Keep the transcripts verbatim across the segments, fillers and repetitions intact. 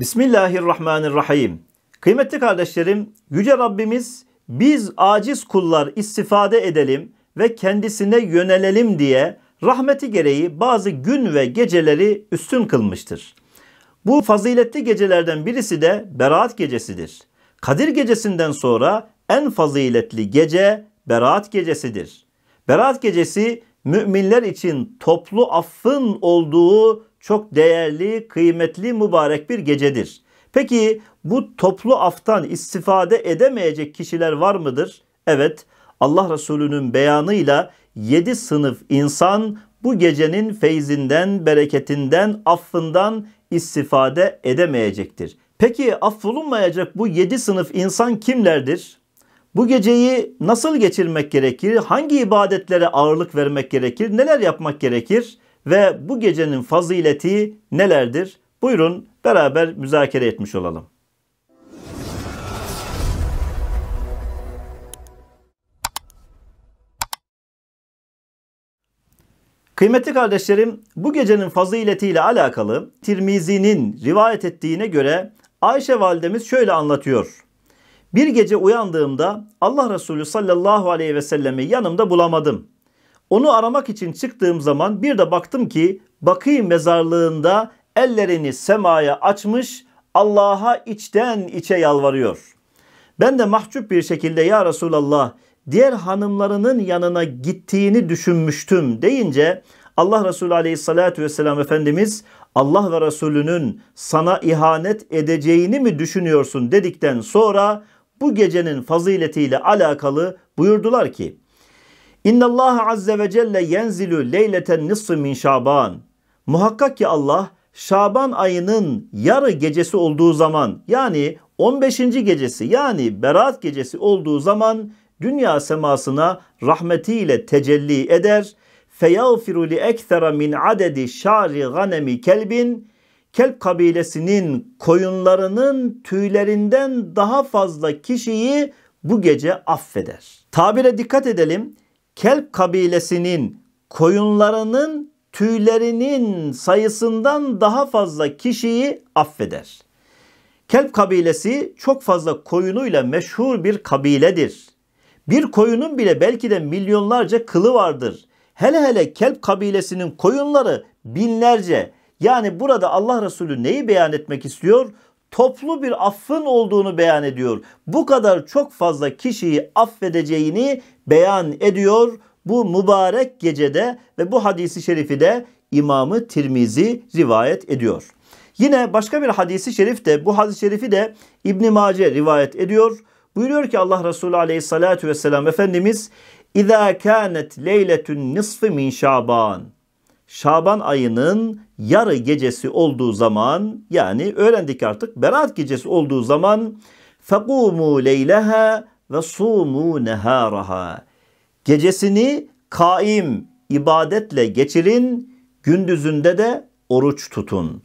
Bismillahirrahmanirrahim. Kıymetli kardeşlerim, Yüce Rabbimiz biz aciz kullar istifade edelim ve kendisine yönelelim diye rahmeti gereği bazı gün ve geceleri üstün kılmıştır. Bu faziletli gecelerden birisi de Berat Gecesidir. Kadir Gecesinden sonra en faziletli gece Berat Gecesidir. Berat Gecesi müminler için toplu affın olduğu çok değerli, kıymetli, mübarek bir gecedir. Peki bu toplu aftan istifade edemeyecek kişiler var mıdır? Evet, Allah Resulü'nün beyanıyla yedi sınıf insan bu gecenin feyzinden, bereketinden, affından istifade edemeyecektir. Peki affolunmayacak bu yedi sınıf insan kimlerdir? Bu geceyi nasıl geçirmek gerekir? Hangi ibadetlere ağırlık vermek gerekir? Neler yapmak gerekir? Ve bu gecenin fazileti nelerdir? Buyurun beraber müzakere etmiş olalım. Kıymetli kardeşlerim, bu gecenin faziletiyle alakalı Tirmizi'nin rivayet ettiğine göre Ayşe validemiz şöyle anlatıyor. Bir gece uyandığımda Allah Resulü sallallahu aleyhi ve sellemi yanımda bulamadım. Onu aramak için çıktığım zaman bir de baktım ki Bakî mezarlığında ellerini semaya açmış, Allah'a içten içe yalvarıyor. Ben de mahcup bir şekilde "Ya Resulallah, diğer hanımlarının yanına gittiğini düşünmüştüm" deyince Allah Resulü aleyhissalatü vesselam Efendimiz "Allah ve Resulünün sana ihanet edeceğini mi düşünüyorsun?" dedikten sonra bu gecenin faziletiyle alakalı buyurdular ki: "İnne Allah azze ve celle yenzilu leyleten nisfi min Şaban." Muhakkak ki Allah Şaban ayının yarı gecesi olduğu zaman, yani on beşinci gecesi, yani Berat Gecesi olduğu zaman dünya semasına rahmetiyle tecelli eder. "Feyağfiru li ekthera min adedi şari ganemi kelbin." Kelb kabilesinin koyunlarının tüylerinden daha fazla kişiyi bu gece affeder. Tabire dikkat edelim. Kelb kabilesinin koyunlarının tüylerinin sayısından daha fazla kişiyi affeder. Kelb kabilesi çok fazla koyunuyla meşhur bir kabiledir. Bir koyunun bile belki de milyonlarca kılı vardır. Hele hele Kelb kabilesinin koyunları binlerce. Yani burada Allah Resulü neyi beyan etmek istiyor? Toplu bir affın olduğunu beyan ediyor. Bu kadar çok fazla kişiyi affedeceğini beyan ediyor bu mübarek gecede ve bu hadisi şerifi de İmam-ı Tirmizi rivayet ediyor. Yine başka bir hadisi şerif de, bu hadis-i şerifi de İbni Mace rivayet ediyor. Buyuruyor ki Allah Resulü aleyhissalatu vesselam Efendimiz: "İzâ kânet leyletün nisfi min Şaban." Şaban ayının yarı gecesi olduğu zaman, yani öğrendik artık Berat Gecesi olduğu zaman, "Fekûmû leyleha ve sûmû nehâraha." Gecesini kaim ibadetle geçirin, gündüzünde de oruç tutun.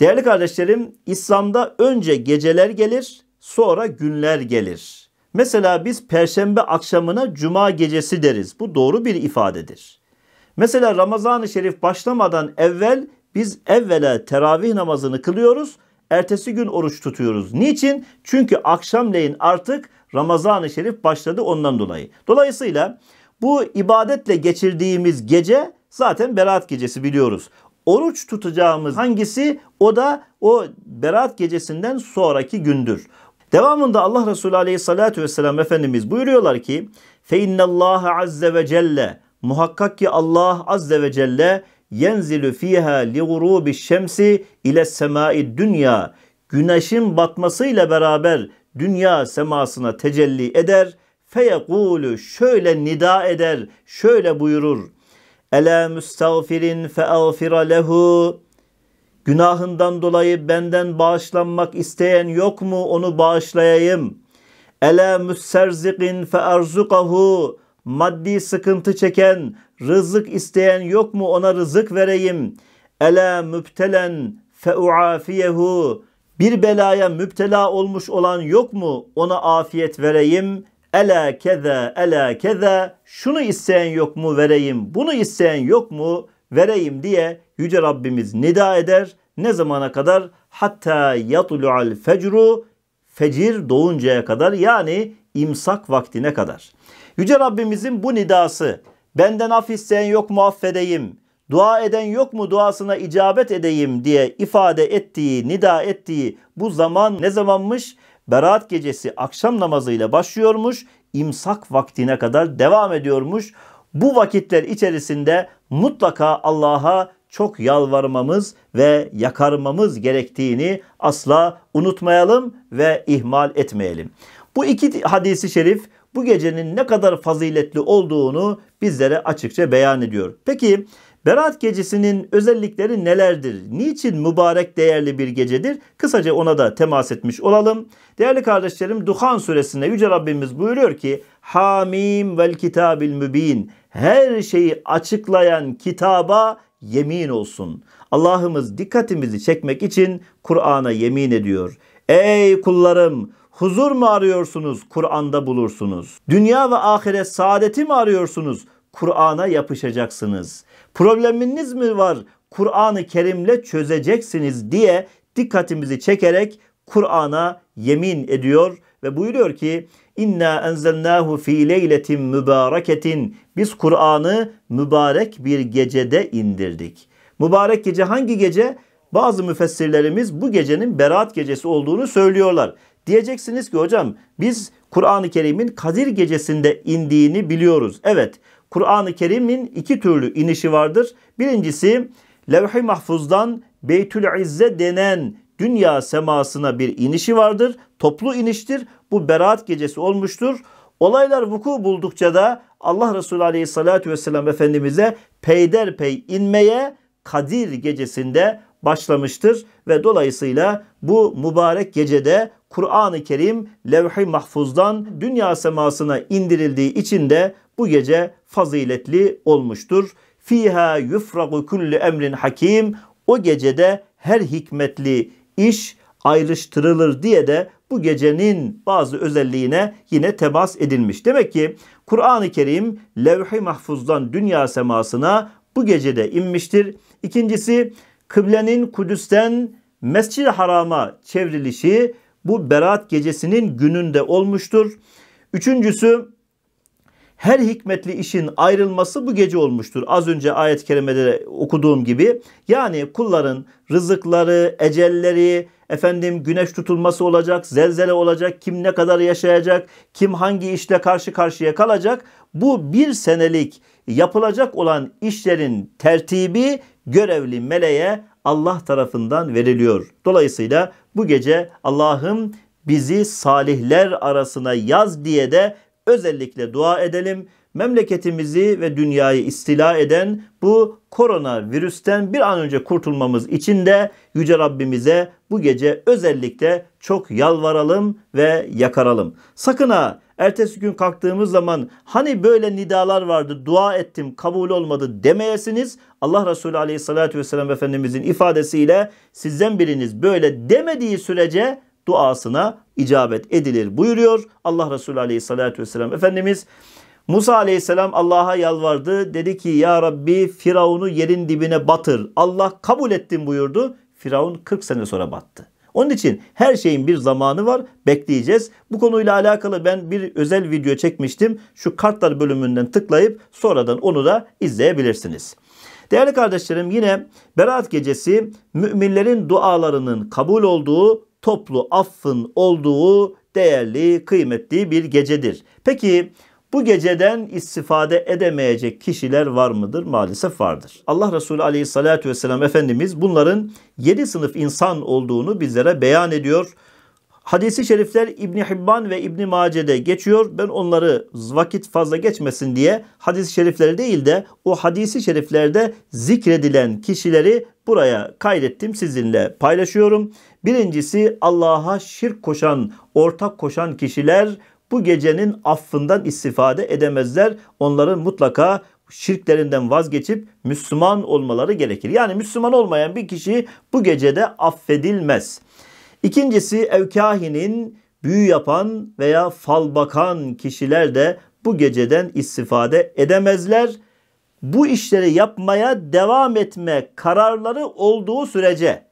Değerli kardeşlerim, İslam'da önce geceler gelir, sonra günler gelir. Mesela biz perşembe akşamına cuma gecesi deriz. Bu doğru bir ifadedir. Mesela Ramazan-ı Şerif başlamadan evvel biz evvela teravih namazını kılıyoruz. Ertesi gün oruç tutuyoruz. Niçin? Çünkü akşamleyin artık Ramazan-ı Şerif başladı, ondan dolayı. Dolayısıyla bu ibadetle geçirdiğimiz gece zaten Berat Gecesi, biliyoruz. Oruç tutacağımız hangisi? O da o Berat Gecesinden sonraki gündür. Devamında Allah Resulü aleyhissalatu vesselam Efendimiz buyuruyorlar ki: "Feinne Allah azze ve celle." Muhakkak ki Allah azze ve celle "yenzilu fiha li gurubi şemsi ile semai dünya." Güneşin batmasıyla beraber dünya semasına tecelli eder. "Feyekulu" şöyle nida eder, şöyle buyurur: "Ela müstağfirin feağfira lehu." Günahından dolayı benden bağışlanmak isteyen yok mu? Onu bağışlayayım. "Ela müsterzikin feerzukahu." Maddi sıkıntı çeken, rızık isteyen yok mu? Ona rızık vereyim. "Ela mübtelen feuafiyehu." Bir belaya müptela olmuş olan yok mu? Ona afiyet vereyim. "Ela keza, ela keza." Şunu isteyen yok mu? Vereyim. Bunu isteyen yok mu? Vereyim diye Yüce Rabbimiz nida eder. Ne zamana kadar? hatta yatlu'al fecru, fecir doğuncaya kadar, yani imsak vaktine kadar. Yüce Rabbimizin bu nidası, benden af isteyen yok mu affedeyim, dua eden yok mu duasına icabet edeyim diye ifade ettiği, nida ettiği bu zaman ne zamanmış? Berat gecesi akşam namazıyla başlıyormuş, imsak vaktine kadar devam ediyormuş. Bu vakitler içerisinde mutlaka Allah'a çok yalvarmamız ve yakarmamız gerektiğini asla unutmayalım ve ihmal etmeyelim. Bu iki hadisi şerif bu gecenin ne kadar faziletli olduğunu bizlere açıkça beyan ediyor. Peki Berat gecesinin özellikleri nelerdir? Niçin mübarek, değerli bir gecedir? Kısaca ona da temas etmiş olalım. Değerli kardeşlerim, Duhan suresinde Yüce Rabbimiz buyuruyor ki Hamim vel kitabil mübin, her şeyi açıklayan kitaba yemin olsun. Allah'ımız dikkatimizi çekmek için Kur'an'a yemin ediyor. Ey kullarım! Huzur mu arıyorsunuz? Kur'an'da bulursunuz. Dünya ve ahiret saadeti mi arıyorsunuz? Kur'an'a yapışacaksınız. Probleminiz mi var? Kur'an-ı Kerim'le çözeceksiniz diye dikkatimizi çekerek Kur'an'a yemin ediyor ve buyuruyor ki İnna enzelnahu fi leyletin mübareketin, biz Kur'an'ı mübarek bir gecede indirdik. Mübarek gece hangi gece? Bazı müfessirlerimiz bu gecenin Berat gecesi olduğunu söylüyorlar. Diyeceksiniz ki hocam biz Kur'an-ı Kerim'in Kadir gecesinde indiğini biliyoruz. Evet, Kur'an-ı Kerim'in iki türlü inişi vardır. Birincisi Levh-i Mahfuz'dan Beytül İzzet denen dünya semasına bir inişi vardır. Toplu iniştir. Bu Berat gecesi olmuştur. Olaylar vuku buldukça da Allah Resulü Aleyhisselatü Vesselam Efendimiz'e peyderpey inmeye Kadir gecesinde başlamıştır. Ve dolayısıyla bu mübarek gecede Kur'an-ı Kerim Levh-i Mahfuz'dan dünya semasına indirildiği için de bu gece faziletli olmuştur. Fiha yufragu kulli emrin hakim, o gecede her hikmetli iş ayrıştırılır diye de bu gecenin bazı özelliğine yine temas edilmiş. Demek ki Kur'an-ı Kerim Levh-i Mahfuz'dan dünya semasına bu gecede inmiştir. İkincisi kıblenin Kudüs'ten Mescid-i Haram'a çevrilişi bu Berat gecesinin gününde olmuştur. Üçüncüsü her hikmetli işin ayrılması bu gece olmuştur. Az önce ayet-i kerimede okuduğum gibi, yani kulların rızıkları, ecelleri, efendim güneş tutulması olacak, zelzele olacak, kim ne kadar yaşayacak, kim hangi işle karşı karşıya kalacak. Bu bir senelik yapılacak olan işlerin tertibi görevli meleğe Allah tarafından veriliyor. Dolayısıyla bu gece Allah'ım bizi salihler arasına yaz diye de özellikle dua edelim. Memleketimizi ve dünyayı istila eden bu koronavirüsten bir an önce kurtulmamız için de Yüce Rabbimize bu gece özellikle çok yalvaralım ve yakaralım. Sakın ha ertesi gün kalktığımız zaman hani böyle nidalar vardı, dua ettim kabul olmadı demeyesiniz. Allah Resulü Aleyhisselatü Vesselam Efendimizin ifadesiyle sizden biriniz böyle demediği sürece duasına icabet edilir buyuruyor Allah Resulü Aleyhisselatü Vesselam Efendimiz. Musa Aleyhisselam Allah'a yalvardı. Dedi ki ya Rabbi Firavun'u yerin dibine batır. Allah kabul ettim buyurdu. Firavun kırk sene sonra battı. Onun için her şeyin bir zamanı var. Bekleyeceğiz. Bu konuyla alakalı ben bir özel video çekmiştim. Şu kartlar bölümünden tıklayıp sonradan onu da izleyebilirsiniz. Değerli kardeşlerim, yine Berat gecesi müminlerin dualarının kabul olduğu, toplu affın olduğu değerli, kıymetli bir gecedir. Peki bu geceden istifade edemeyecek kişiler var mıdır? Maalesef vardır. Allah Resulü Aleyhisselatü Vesselam Efendimiz bunların yedi sınıf insan olduğunu bizlere beyan ediyor. Hadis-i şerifler İbn Hibban ve İbni Mace'de geçiyor. Ben onları vakit fazla geçmesin diye hadis-i şerifleri değil de o hadis-i şeriflerde zikredilen kişileri buraya kaydettim, sizinle paylaşıyorum. Birincisi Allah'a şirk koşan, ortak koşan kişiler bu gecenin affından istifade edemezler. Onların mutlaka şirklerinden vazgeçip Müslüman olmaları gerekir. Yani Müslüman olmayan bir kişi bu gecede affedilmez. İkincisi evkahinin, büyü yapan veya fal bakan kişiler de bu geceden istifade edemezler. Bu işleri yapmaya devam etme kararları olduğu sürece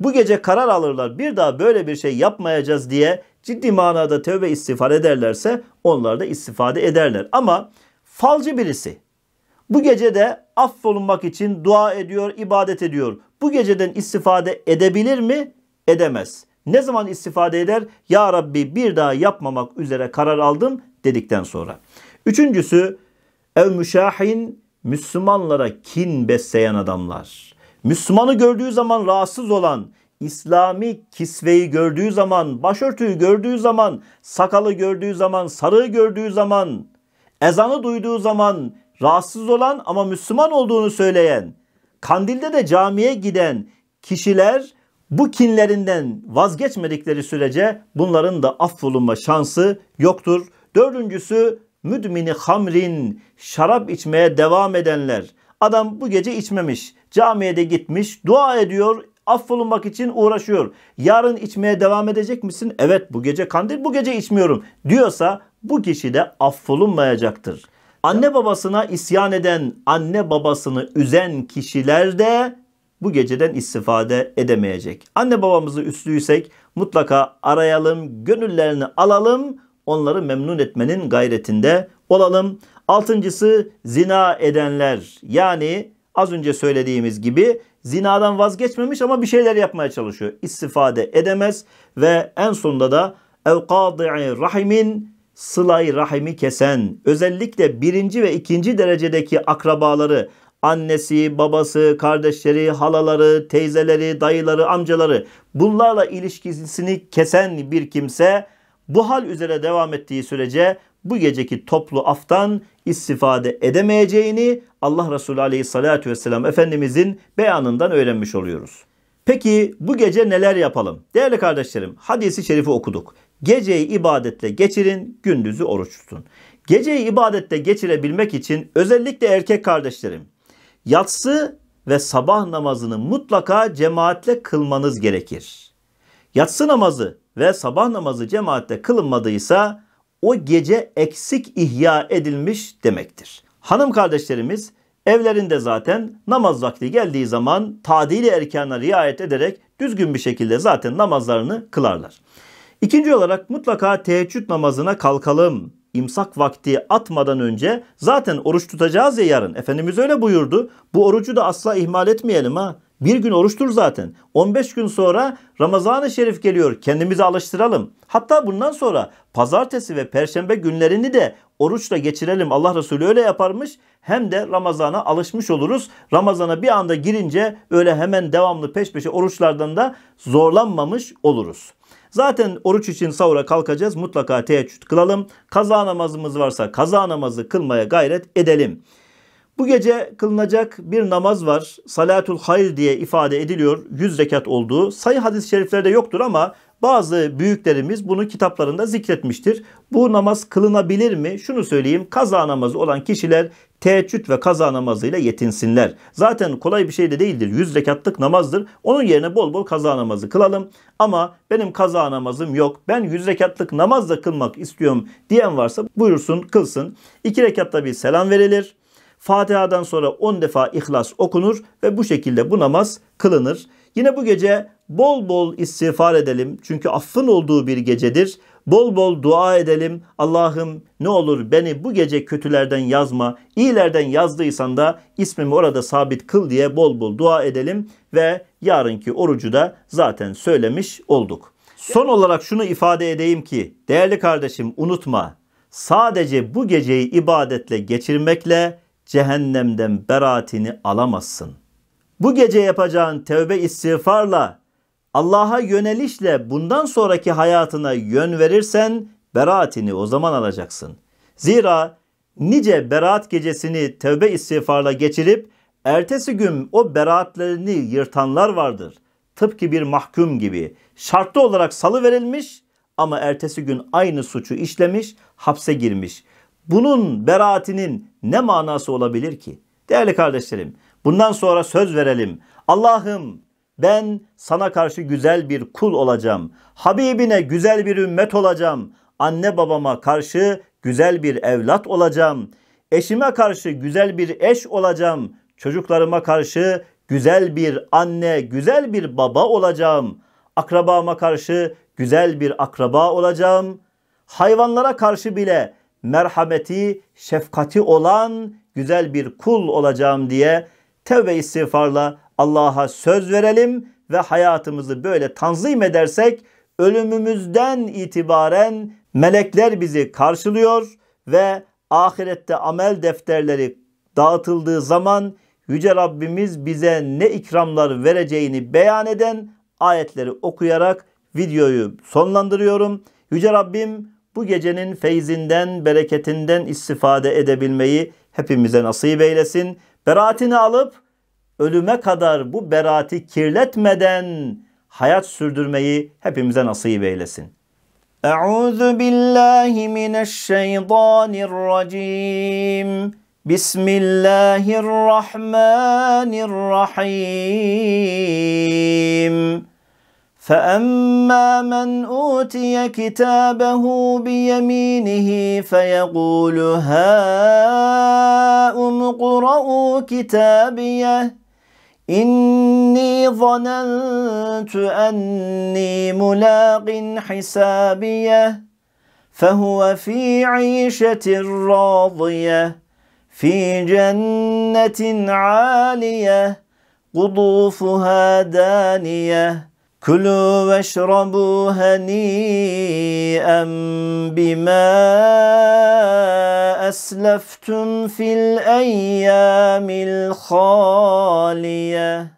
bu gece karar alırlar, bir daha böyle bir şey yapmayacağız diye ciddi manada tövbe istiğfar ederlerse onlar da istifade ederler. Ama falcı birisi bu gecede affolunmak için dua ediyor, ibadet ediyor. Bu geceden istifade edebilir mi? Edemez. Ne zaman istifade eder? Ya Rabbi, bir daha yapmamak üzere karar aldım dedikten sonra. Üçüncüsü, ev müşahin, Müslümanlara kin besleyen adamlar. Müslümanı gördüğü zaman rahatsız olan, İslami kisveyi gördüğü zaman, başörtüyü gördüğü zaman, sakalı gördüğü zaman, sarığı gördüğü zaman, ezanı duyduğu zaman rahatsız olan ama Müslüman olduğunu söyleyen, kandilde de camiye giden kişiler bu kinlerinden vazgeçmedikleri sürece bunların da affolunma şansı yoktur. Dördüncüsü, müdmini hamrin, şarap içmeye devam edenler. Adam bu gece içmemiş, camiye de gitmiş, dua ediyor, affolunmak için uğraşıyor. Yarın içmeye devam edecek misin? Evet, bu gece kandil, bu gece içmiyorum diyorsa bu kişi de affolunmayacaktır. Anne babasına isyan eden, anne babasını üzen kişiler de bu geceden istifade edemeyecek. Anne babamızı üzdüysek mutlaka arayalım, gönüllerini alalım, onları memnun etmenin gayretinde olalım. Altıncısı, zina edenler. Yani az önce söylediğimiz gibi zinadan vazgeçmemiş ama bir şeyler yapmaya çalışıyor. İstifade edemez. Ve en sonunda da evkâdi'i rahimin, sıla-i rahimi kesen, özellikle birinci ve ikinci derecedeki akrabaları, annesi, babası, kardeşleri, halaları, teyzeleri, dayıları, amcaları, bunlarla ilişkisini kesen bir kimse bu hal üzere devam ettiği sürece bu geceki toplu aftan istifade edemeyeceğini Allah Resulü Aleyhisselatü Vesselam Efendimizin beyanından öğrenmiş oluyoruz. Peki bu gece neler yapalım? Değerli kardeşlerim, hadisi şerifi okuduk. Geceyi ibadetle geçirin, gündüzü oruç tutun. Geceyi ibadette geçirebilmek için özellikle erkek kardeşlerim, yatsı ve sabah namazını mutlaka cemaatle kılmanız gerekir. Yatsı namazı ve sabah namazı cemaatle kılınmadıysa o gece eksik ihya edilmiş demektir. Hanım kardeşlerimiz evlerinde zaten namaz vakti geldiği zaman tadili erkana riayet ederek düzgün bir şekilde zaten namazlarını kılarlar. İkinci olarak, mutlaka teheccüd namazına kalkalım. İmsak vakti atmadan önce, zaten oruç tutacağız ya yarın. Efendimiz öyle buyurdu. Bu orucu da asla ihmal etmeyelim ha. Bir gün oruçtur zaten. on beş gün sonra Ramazan-ı Şerif geliyor. Kendimizi alıştıralım. Hatta bundan sonra pazartesi ve perşembe günlerini de oruçla geçirelim. Allah Resulü öyle yaparmış. Hem de Ramazan'a alışmış oluruz. Ramazan'a bir anda girince öyle hemen devamlı peş peşe oruçlardan da zorlanmamış oluruz. Zaten oruç için sahura kalkacağız. Mutlaka teheccüd kılalım. Kaza namazımız varsa kaza namazı kılmaya gayret edelim. Bu gece kılınacak bir namaz var. Salatul hayır diye ifade ediliyor. yüz rekat olduğu. Sayı hadis-i şeriflerde yoktur ama bazı büyüklerimiz bunu kitaplarında zikretmiştir. Bu namaz kılınabilir mi? Şunu söyleyeyim. Kaza namazı olan kişiler teheccüd ve kaza namazıyla yetinsinler. Zaten kolay bir şey de değildir. yüz rekatlık namazdır. Onun yerine bol bol kaza namazı kılalım. Ama benim kaza namazım yok, ben yüz rekatlık namazla kılmak istiyorum diyen varsa buyursun kılsın. iki rekatta bir selam verilir. Fatiha'dan sonra on defa İhlas okunur ve bu şekilde bu namaz kılınır. Yine bu gece bol bol istiğfar edelim. Çünkü affın olduğu bir gecedir. Bol bol dua edelim. Allah'ım ne olur beni bu gece kötülerden yazma, iyilerden yazdıysan da ismimi orada sabit kıl diye bol bol dua edelim. Ve yarınki orucu da zaten söylemiş olduk. Son olarak şunu ifade edeyim ki değerli kardeşim, unutma, sadece bu geceyi ibadetle geçirmekle cehennemden beraatini alamazsın. Bu gece yapacağın tevbe istiğfarla, Allah'a yönelişle bundan sonraki hayatına yön verirsen beraatini o zaman alacaksın. Zira nice Berat gecesini tevbe istiğfarla geçirip ertesi gün o beraatlerini yırtanlar vardır. Tıpkı bir mahkum gibi şartlı olarak salıverilmiş ama ertesi gün aynı suçu işlemiş, hapse girmiş. Bunun beraatinin ne manası olabilir ki? Değerli kardeşlerim, bundan sonra söz verelim. Allah'ım ben sana karşı güzel bir kul olacağım. Habibine güzel bir ümmet olacağım. Anne babama karşı güzel bir evlat olacağım. Eşime karşı güzel bir eş olacağım. Çocuklarıma karşı güzel bir anne, güzel bir baba olacağım. Akrabama karşı güzel bir akraba olacağım. Hayvanlara karşı bile merhameti, şefkati olan güzel bir kul olacağım diye tevbe istiğfarla Allah'a söz verelim ve hayatımızı böyle tanzim edersek ölümümüzden itibaren melekler bizi karşılıyor ve ahirette amel defterleri dağıtıldığı zaman Yüce Rabbimiz bize ne ikramlar vereceğini beyan eden ayetleri okuyarak videoyu sonlandırıyorum. Yüce Rabbim bu gecenin feyzinden, bereketinden istifade edebilmeyi hepimize nasip eylesin. Beraatini alıp ölüme kadar bu beraati kirletmeden hayat sürdürmeyi hepimize nasip eylesin. Euzu billahi mineşşeytanirracim. Bismillahirrahmanirrahim. فَأَمَّا مَنْ أُوتِيَ كِتَابَهُ بِيَمِينِهِ فَيَقُولُ هَاؤُمُ اقْرَءُوا كِتَابِيَهْ إِنِّي ظَنَنْتُ أَنِّي مُلَاقٍ حِسَابِيَهْ فَهُوَ فِي عِيشَةٍ رَاضِيَةٍ فِي جَنَّةٍ عَالِيَةٍ قُطُوفُهَا دَانِيَةٌ Kulû veşrabû henî'en bimâ esleftum fil eyyâmil hâliye.